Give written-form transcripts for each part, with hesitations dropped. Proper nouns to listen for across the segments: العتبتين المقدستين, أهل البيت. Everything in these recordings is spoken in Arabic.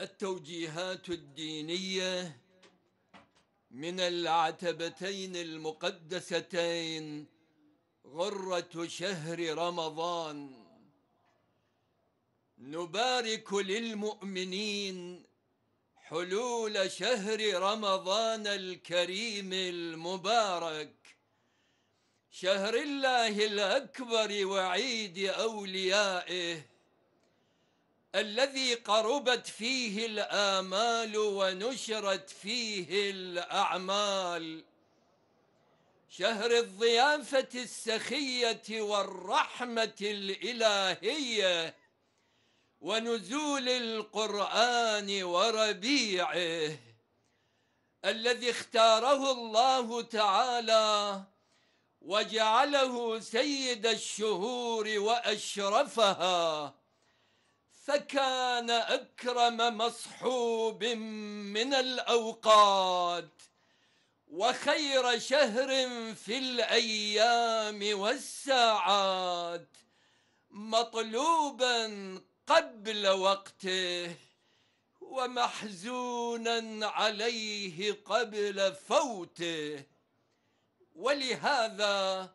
التوجيهات الدينية من العتبتين المقدستين غرة شهر رمضان. نبارك للمؤمنين حلول شهر رمضان الكريم المبارك، شهر الله الأكبر وعيد أوليائه الذي قربت فيه الآمال ونشرت فيه الأعمال، شهر الضيافة السخية والرحمة الإلهية ونزول القرآن وربيعه الذي اختاره الله تعالى وجعله سيد الشهور وأشرفها، فكان أكرم مصحوب من الأوقات وخير شهر في الأيام والساعات، مطلوبا قبل وقته ومحزونا عليه قبل فوته. ولهذا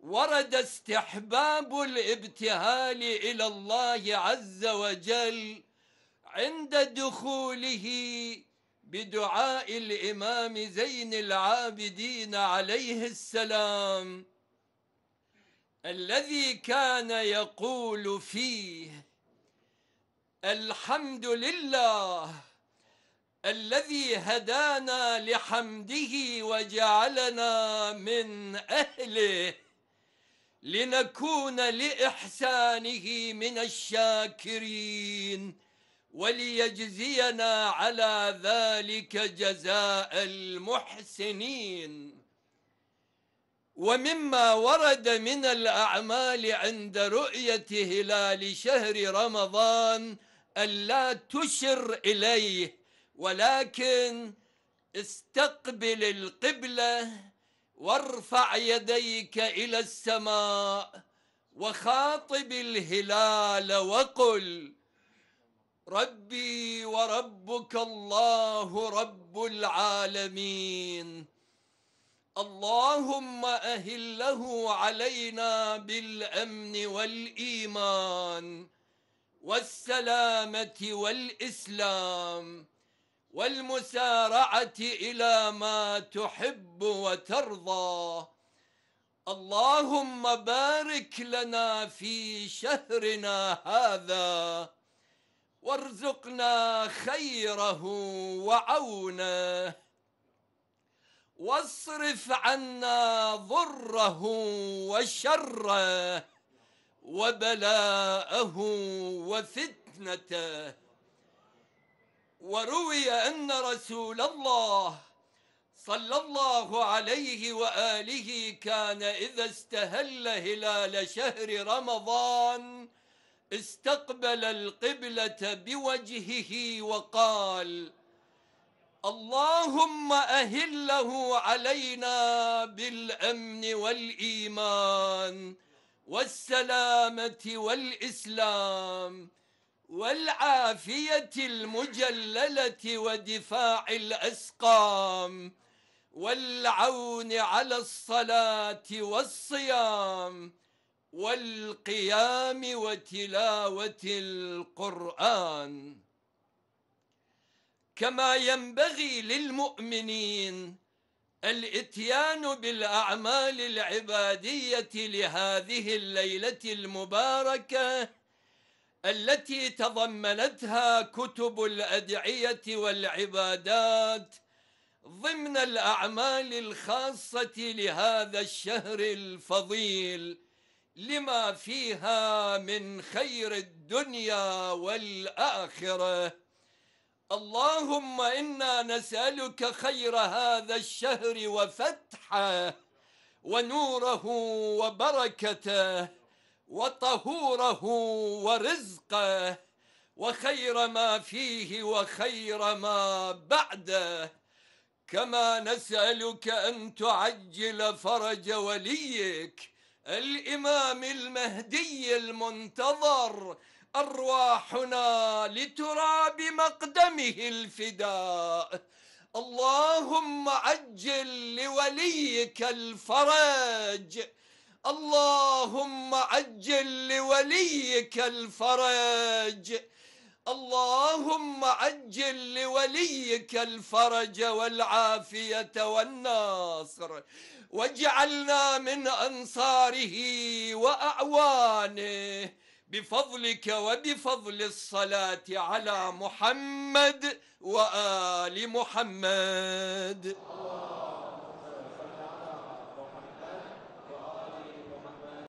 ورد استحباب الابتهال إلى الله عز وجل عند دخوله بدعاء الإمام زين العابدين عليه السلام الذي كان يقول فيه: الحمد لله الذي هدانا لحمده وجعلنا من أهله لنكون لإحسانه من الشاكرين وليجزينا على ذلك جزاء المحسنين. ومما ورد من الأعمال عند رؤية هلال شهر رمضان ألا تشر إليه، ولكن استقبل القبلة وارفع يديك إلى السماء وخاطب الهلال وقل: ربي وربك الله رب العالمين، اللهم أهله علينا بالأمن والإيمان والسلامة والإسلام والمسارعة إلى ما تحب وترضى، اللهم بارك لنا في شهرنا هذا وارزقنا خيره وعونه واصرف عنا ضره وشره وبلاءه وفتنته. وروي أن رسول الله صلى الله عليه وآله كان إذا استهل هلال شهر رمضان استقبل القبلة بوجهه وقال: اللهم أهله علينا بالأمن والإيمان والسلامة والإسلام والعافية المجللة ودفاع الأسقام والعون على الصلاة والصيام والقيام وتلاوة القرآن. كما ينبغي للمؤمنين الاتيان بالأعمال العبادية لهذه الليلة المباركة التي تضمنتها كتب الأدعية والعبادات ضمن الأعمال الخاصة لهذا الشهر الفضيل لما فيها من خير الدنيا والآخرة. اللهم إنا نسألك خير هذا الشهر وفتحه ونوره وبركته وطهوره ورزقه وخير ما فيه وخير ما بعده، كما نسألك أن تعجل فرج وليك الإمام المهدي المنتظر أرواحنا لتراب مقدمه الفداء. اللهم عجل لوليك الفرج، اللهم عجل لوليك الفرج، اللهم عجل لوليك الفرج والعافية والناصر، واجعلنا من أنصاره وأعوانه بفضلك وبفضل الصلاة على محمد وآل محمد.